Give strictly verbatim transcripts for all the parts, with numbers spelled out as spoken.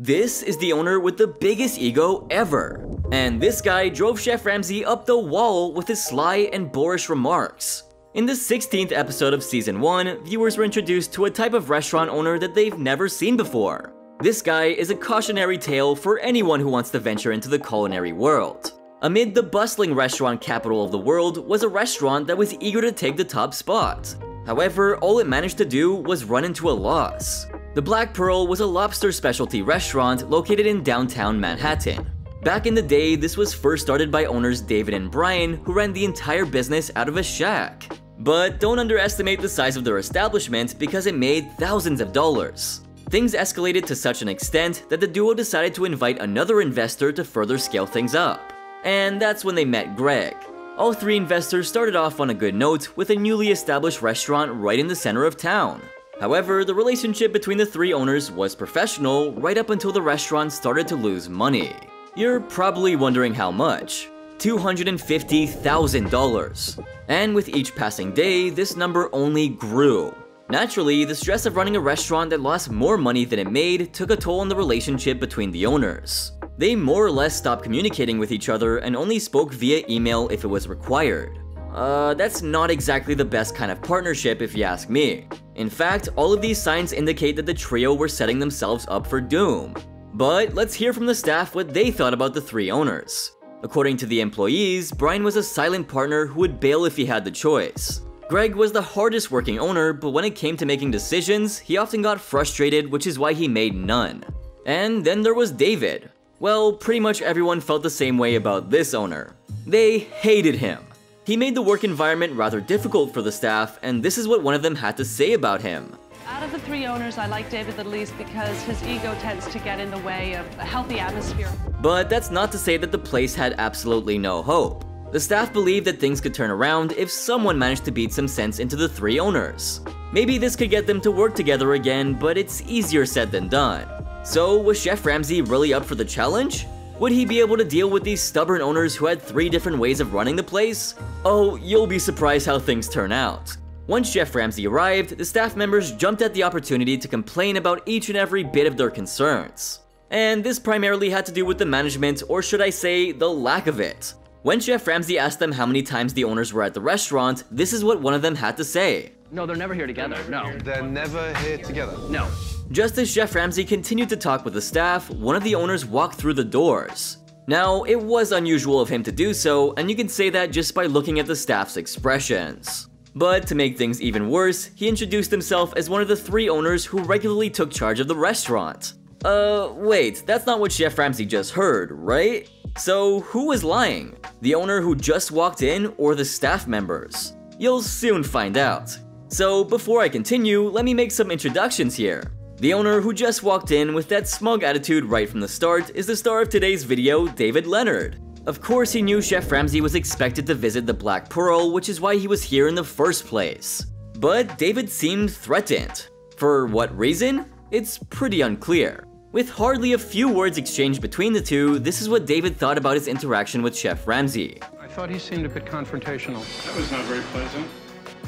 This is the owner with the biggest ego ever. And this guy drove Chef Ramsay up the wall with his sly and boorish remarks. In the sixteenth episode of season one, viewers were introduced to a type of restaurant owner that they've never seen before. This guy is a cautionary tale for anyone who wants to venture into the culinary world. Amid the bustling restaurant capital of the world was a restaurant that was eager to take the top spot. However, all it managed to do was run into a loss. The Black Pearl was a lobster specialty restaurant located in downtown Manhattan. Back in the day, this was first started by owners David and Brian, who ran the entire business out of a shack. But don't underestimate the size of their establishment because it made thousands of dollars. Things escalated to such an extent that the duo decided to invite another investor to further scale things up. And that's when they met Greg. All three investors started off on a good note with a newly established restaurant right in the center of town. However, the relationship between the three owners was professional right up until the restaurant started to lose money. You're probably wondering how much. two hundred fifty thousand dollars. And with each passing day, this number only grew. Naturally, the stress of running a restaurant that lost more money than it made took a toll on the relationship between the owners. They more or less stopped communicating with each other and only spoke via email if it was required. Uh, that's not exactly the best kind of partnership if you ask me. In fact, all of these signs indicate that the trio were setting themselves up for doom. But let's hear from the staff what they thought about the three owners. According to the employees, Brian was a silent partner who would bail if he had the choice. Greg was the hardest working owner, but when it came to making decisions, he often got frustrated, which is why he made none. And then there was David. Well, pretty much everyone felt the same way about this owner. They hated him. He made the work environment rather difficult for the staff, and this is what one of them had to say about him. Out of the three owners, I like David the least because his ego tends to get in the way of a healthy atmosphere. But that's not to say that the place had absolutely no hope. The staff believed that things could turn around if someone managed to beat some sense into the three owners. Maybe this could get them to work together again, but it's easier said than done. So, was Chef Ramsay really up for the challenge? Would he be able to deal with these stubborn owners who had three different ways of running the place? Oh, you'll be surprised how things turn out. Once Chef Ramsay arrived, the staff members jumped at the opportunity to complain about each and every bit of their concerns. And this primarily had to do with the management, or should I say, the lack of it. When Chef Ramsay asked them how many times the owners were at the restaurant, this is what one of them had to say. No, they're never here together, no. They're never here together? No. Just as Chef Ramsay continued to talk with the staff, one of the owners walked through the doors. Now, it was unusual of him to do so, and you can say that just by looking at the staff's expressions. But to make things even worse, he introduced himself as one of the three owners who regularly took charge of the restaurant. Uh, wait, that's not what Chef Ramsay just heard, right? So, who was lying? The owner who just walked in or the staff members? You'll soon find out. So, before I continue, let me make some introductions here. The owner who just walked in with that smug attitude right from the start is the star of today's video, David Leonard. Of course, he knew Chef Ramsay was expected to visit the Black Pearl, which is why he was here in the first place. But David seemed threatened. For what reason? It's pretty unclear. With hardly a few words exchanged between the two, this is what David thought about his interaction with Chef Ramsay. I thought he seemed a bit confrontational. That was not very pleasant.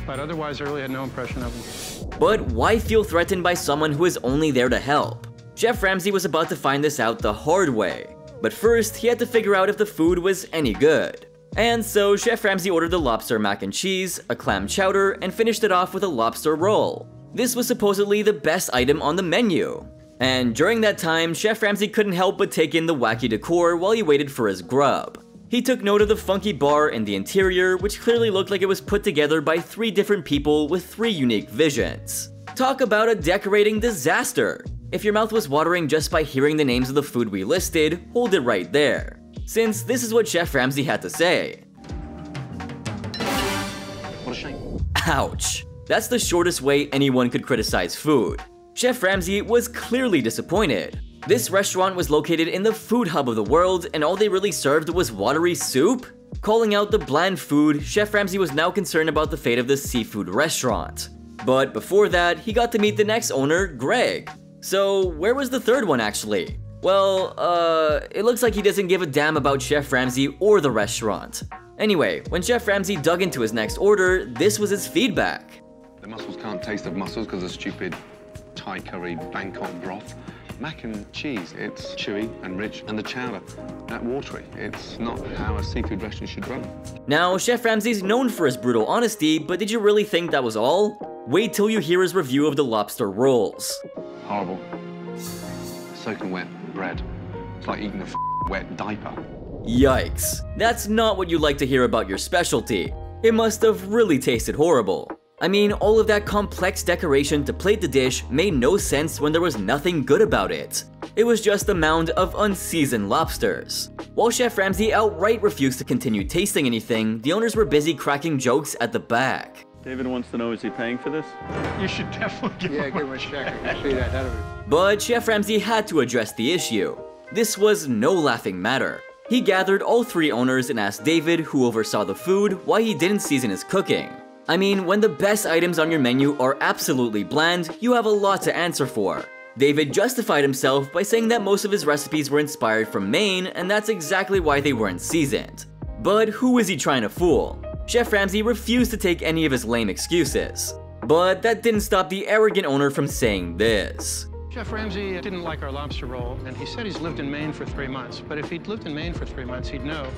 But otherwise, I really had no impression of him. But why feel threatened by someone who is only there to help? Chef Ramsay was about to find this out the hard way. But first, he had to figure out if the food was any good. And so, Chef Ramsay ordered the lobster mac and cheese, a clam chowder, and finished it off with a lobster roll. This was supposedly the best item on the menu. And during that time, Chef Ramsay couldn't help but take in the wacky decor while he waited for his grub. He took note of the funky bar and the interior, which clearly looked like it was put together by three different people with three unique visions. Talk about a decorating disaster! If your mouth was watering just by hearing the names of the food we listed, hold it right there. Since this is what Chef Ramsay had to say. What a shame. Ouch. That's the shortest way anyone could criticize food. Chef Ramsay was clearly disappointed. This restaurant was located in the food hub of the world, and all they really served was watery soup? Calling out the bland food, Chef Ramsay was now concerned about the fate of this seafood restaurant. But before that, he got to meet the next owner, Greg. So, where was the third one actually? Well, uh, it looks like he doesn't give a damn about Chef Ramsay or the restaurant. Anyway, when Chef Ramsay dug into his next order, this was his feedback. The mussels can't taste of mussels because of stupid Thai curry Bangkok broth. Mac and cheese, it's chewy and rich, and the chowder, that watery. It's not how a seafood restaurant should run. Now, Chef Ramsay's known for his brutal honesty, but did you really think that was all? Wait till you hear his review of the lobster rolls. Horrible. Soaking wet bread. It's like eating a f***ing wet diaper. Yikes. That's not what you like to hear about your specialty. It must have really tasted horrible. I mean, all of that complex decoration to plate the dish made no sense when there was nothing good about it. It was just a mound of unseasoned lobsters. While Chef Ramsay outright refused to continue tasting anything, the owners were busy cracking jokes at the back. David wants to know, is he paying for this? You should definitely give, yeah, him, give him a check. I can see that. That'll be... But Chef Ramsay had to address the issue. This was no laughing matter. He gathered all three owners and asked David, who oversaw the food, why he didn't season his cooking. I mean, when the best items on your menu are absolutely bland, you have a lot to answer for. David justified himself by saying that most of his recipes were inspired from Maine, and that's exactly why they weren't seasoned. But who is he trying to fool? Chef Ramsay refused to take any of his lame excuses. But that didn't stop the arrogant owner from saying this. Chef Ramsay didn't like our lobster roll, and he said he's lived in Maine for three months. But if he'd lived in Maine for three months, he'd know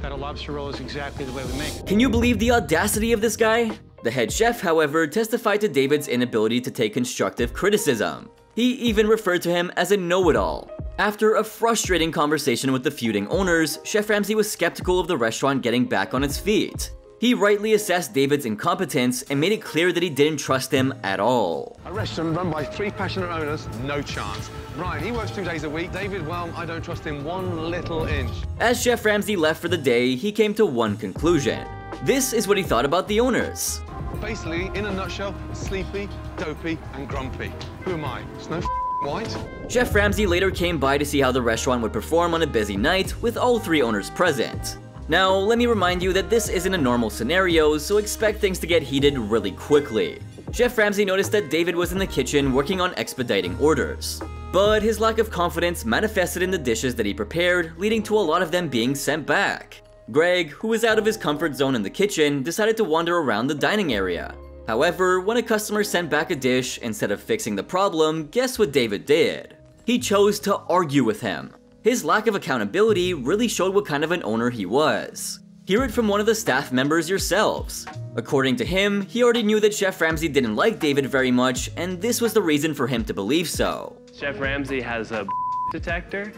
that a lobster roll is exactly the way we make it. Can you believe the audacity of this guy? The head chef, however, testified to David's inability to take constructive criticism. He even referred to him as a know-it-all. After a frustrating conversation with the feuding owners, Chef Ramsay was skeptical of the restaurant getting back on its feet. He rightly assessed David's incompetence and made it clear that he didn't trust him at all. A restaurant run by three passionate owners? No chance. Brian, he works two days a week. David, well, I don't trust him one little inch. As Chef Ramsay left for the day, he came to one conclusion. This is what he thought about the owners. Basically, in a nutshell, sleepy, dopey, and grumpy. Who am I? It's no f***ing white. Chef Ramsay later came by to see how the restaurant would perform on a busy night with all three owners present. Now, let me remind you that this isn't a normal scenario, so expect things to get heated really quickly. Chef Ramsay noticed that David was in the kitchen working on expediting orders. But his lack of confidence manifested in the dishes that he prepared, leading to a lot of them being sent back. Greg, who was out of his comfort zone in the kitchen, decided to wander around the dining area. However, when a customer sent back a dish, instead of fixing the problem, guess what David did? He chose to argue with him. His lack of accountability really showed what kind of an owner he was. Hear it from one of the staff members yourselves. According to him, he already knew that Chef Ramsay didn't like David very much, and this was the reason for him to believe so. Chef Ramsay has a detector,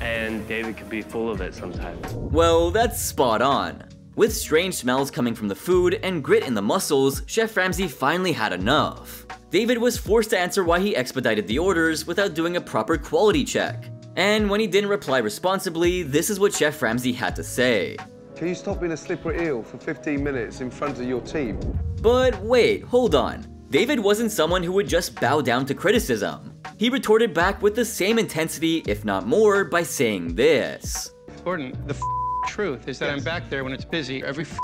and David could be full of it sometimes. Well, that's spot on. With strange smells coming from the food and grit in the muscles, Chef Ramsay finally had enough. David was forced to answer why he expedited the orders without doing a proper quality check. And when he didn't reply responsibly, this is what Chef Ramsay had to say. Can you stop being a slippery eel for fifteen minutes in front of your team? But wait, hold on. David wasn't someone who would just bow down to criticism. He retorted back with the same intensity, if not more, by saying this. Gordon, the f truth is that yes. I'm back there when it's busy every f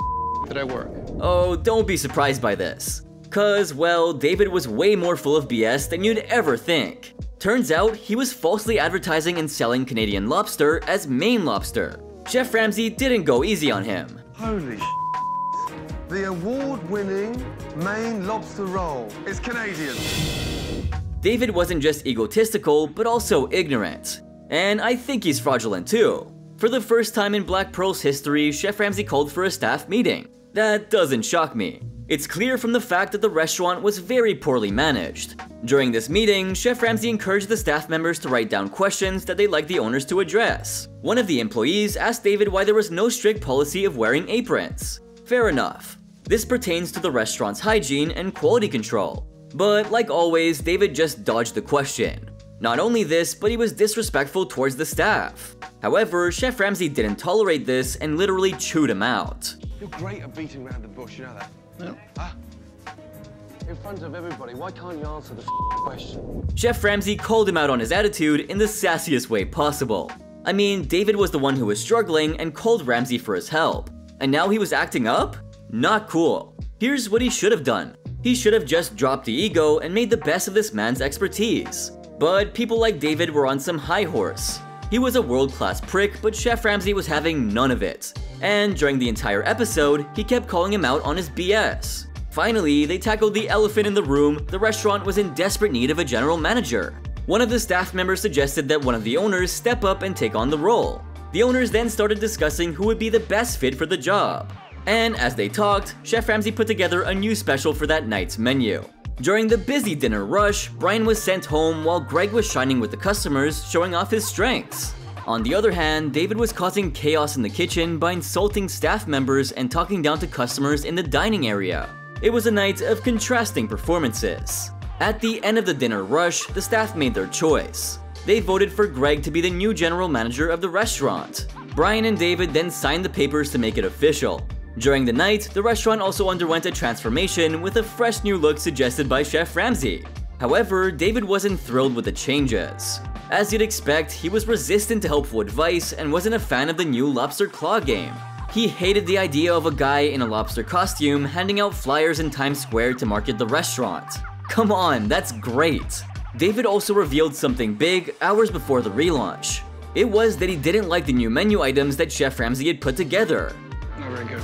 that I work. Oh, don't be surprised by this. Cause, well, David was way more full of B S than you'd ever think. Turns out, he was falsely advertising and selling Canadian lobster as Maine lobster. Chef Ramsay didn't go easy on him. Holy shit. The award-winning Maine lobster roll is Canadian. David wasn't just egotistical, but also ignorant. And I think he's fraudulent too. For the first time in Black Pearl's history, Chef Ramsay called for a staff meeting. That doesn't shock me. It's clear from the fact that the restaurant was very poorly managed. During this meeting, Chef Ramsay encouraged the staff members to write down questions that they'd like the owners to address. One of the employees asked David why there was no strict policy of wearing aprons. Fair enough. This pertains to the restaurant's hygiene and quality control. But like always, David just dodged the question. Not only this, but he was disrespectful towards the staff. However, Chef Ramsay didn't tolerate this and literally chewed him out. You're great at beating around the bush, you know that? No. Ah. In front of everybody, why can't you answer the question? Chef Ramsay called him out on his attitude in the sassiest way possible. I mean, David was the one who was struggling and called Ramsay for his help. And now he was acting up? Not cool. Here's what he should have done. He should have just dropped the ego and made the best of this man's expertise. But people like David were on some high horse. He was a world-class prick, but Chef Ramsay was having none of it. And during the entire episode, he kept calling him out on his B S. Finally, they tackled the elephant in the room. The restaurant was in desperate need of a general manager. One of the staff members suggested that one of the owners step up and take on the role. The owners then started discussing who would be the best fit for the job. And as they talked, Chef Ramsay put together a new special for that night's menu. During the busy dinner rush, Brian was sent home while Greg was shining with the customers, showing off his strengths. On the other hand, David was causing chaos in the kitchen by insulting staff members and talking down to customers in the dining area. It was a night of contrasting performances. At the end of the dinner rush, the staff made their choice. They voted for Greg to be the new general manager of the restaurant. Brian and David then signed the papers to make it official. During the night, the restaurant also underwent a transformation with a fresh new look suggested by Chef Ramsay. However, David wasn't thrilled with the changes. As you'd expect, he was resistant to helpful advice and wasn't a fan of the new lobster claw game. He hated the idea of a guy in a lobster costume handing out flyers in Times Square to market the restaurant. Come on, that's great! David also revealed something big hours before the relaunch. It was that he didn't like the new menu items that Chef Ramsay had put together. Not very good.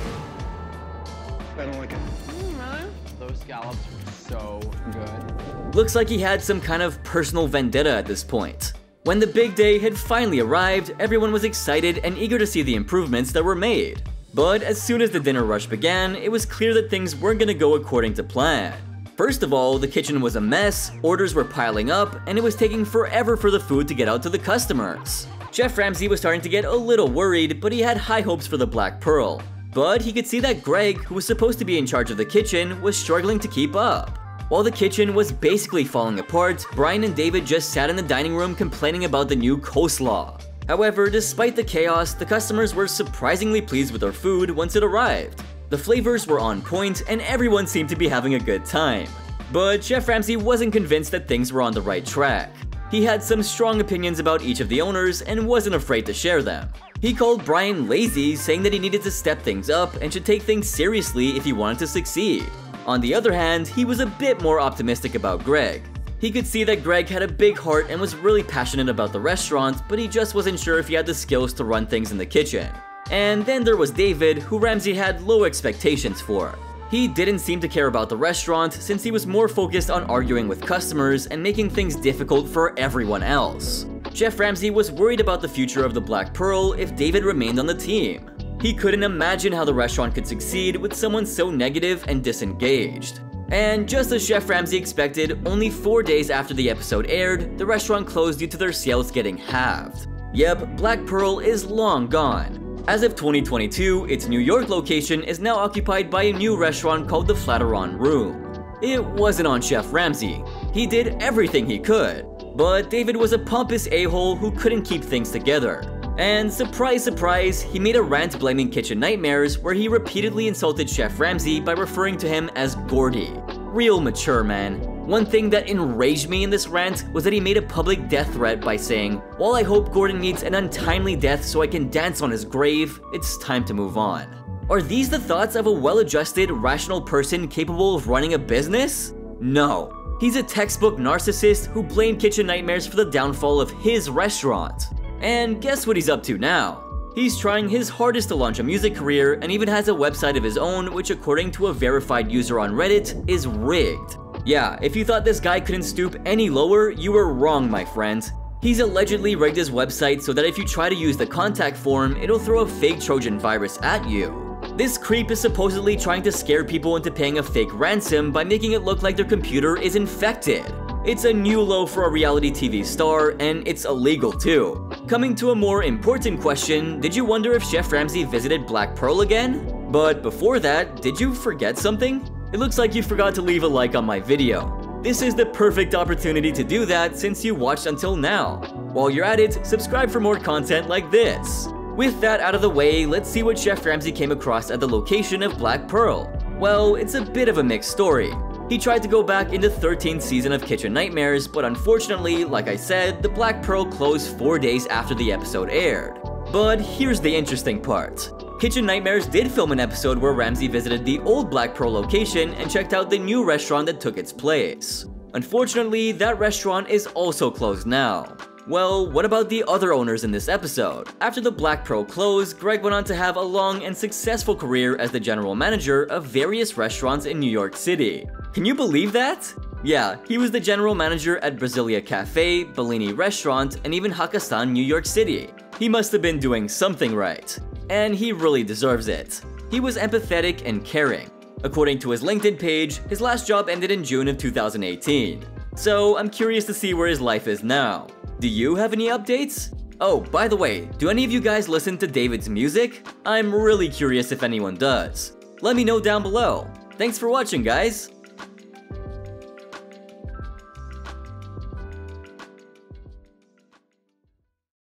I don't like it. Mm, really? Those scallops were so good. Looks like he had some kind of personal vendetta at this point. When the big day had finally arrived, everyone was excited and eager to see the improvements that were made. But as soon as the dinner rush began, it was clear that things weren't going to go according to plan. First of all, the kitchen was a mess, orders were piling up, and it was taking forever for the food to get out to the customers. Chef Ramsay was starting to get a little worried, but he had high hopes for the Black Pearl. But he could see that Greg, who was supposed to be in charge of the kitchen, was struggling to keep up. While the kitchen was basically falling apart, Brian and David just sat in the dining room complaining about the new coleslaw. However, despite the chaos, the customers were surprisingly pleased with their food once it arrived. The flavors were on point, and everyone seemed to be having a good time. But Chef Ramsay wasn't convinced that things were on the right track. He had some strong opinions about each of the owners and wasn't afraid to share them. He called Brian lazy, saying that he needed to step things up and should take things seriously if he wanted to succeed. On the other hand, he was a bit more optimistic about Greg. He could see that Greg had a big heart and was really passionate about the restaurant, but he just wasn't sure if he had the skills to run things in the kitchen. And then there was David, who Ramsay had low expectations for. He didn't seem to care about the restaurant since he was more focused on arguing with customers and making things difficult for everyone else. Chef Ramsay was worried about the future of the Black Pearl if David remained on the team. He couldn't imagine how the restaurant could succeed with someone so negative and disengaged. And just as Chef Ramsay expected, only four days after the episode aired, the restaurant closed due to their sales getting halved. Yep, Black Pearl is long gone. As of twenty twenty-two, its New York location is now occupied by a new restaurant called the Flatiron Room. It wasn't on Chef Ramsay. He did everything he could. But David was a pompous a-hole who couldn't keep things together. And surprise, surprise, he made a rant blaming Kitchen Nightmares where he repeatedly insulted Chef Ramsay by referring to him as Gordy. Real mature, man. One thing that enraged me in this rant was that he made a public death threat by saying, "While I hope Gordon meets an untimely death so I can dance on his grave, it's time to move on." Are these the thoughts of a well-adjusted, rational person capable of running a business? No. He's a textbook narcissist who blamed Kitchen Nightmares for the downfall of his restaurant. And guess what he's up to now? He's trying his hardest to launch a music career and even has a website of his own which, according to a verified user on Reddit, is rigged. Yeah, if you thought this guy couldn't stoop any lower, you were wrong, my friend. He's allegedly rigged his website so that if you try to use the contact form, it'll throw a fake Trojan virus at you. This creep is supposedly trying to scare people into paying a fake ransom by making it look like their computer is infected. It's a new low for a reality T V star, and it's illegal too. Coming to a more important question, did you wonder if Chef Ramsay visited Black Pearl again? But before that, did you forget something? It looks like you forgot to leave a like on my video. This is the perfect opportunity to do that since you watched until now. While you're at it, subscribe for more content like this. With that out of the way, let's see what Chef Ramsay came across at the location of Black Pearl. Well, it's a bit of a mixed story. He tried to go back into thirteenth season of Kitchen Nightmares, but unfortunately, like I said, the Black Pearl closed four days after the episode aired. But here's the interesting part. Kitchen Nightmares did film an episode where Ramsay visited the old Black Pearl location and checked out the new restaurant that took its place. Unfortunately, that restaurant is also closed now. Well, what about the other owners in this episode? After the Black Pearl closed, Greg went on to have a long and successful career as the general manager of various restaurants in New York City. Can you believe that? Yeah, he was the general manager at Brasilia Cafe, Bellini Restaurant, and even Hakasan, New York City. He must have been doing something right. And he really deserves it. He was empathetic and caring. According to his LinkedIn page, his last job ended in June of two thousand eighteen. So I'm curious to see where his life is now. Do you have any updates? Oh, by the way, do any of you guys listen to David's music? I'm really curious if anyone does. Let me know down below. Thanks for watching, guys!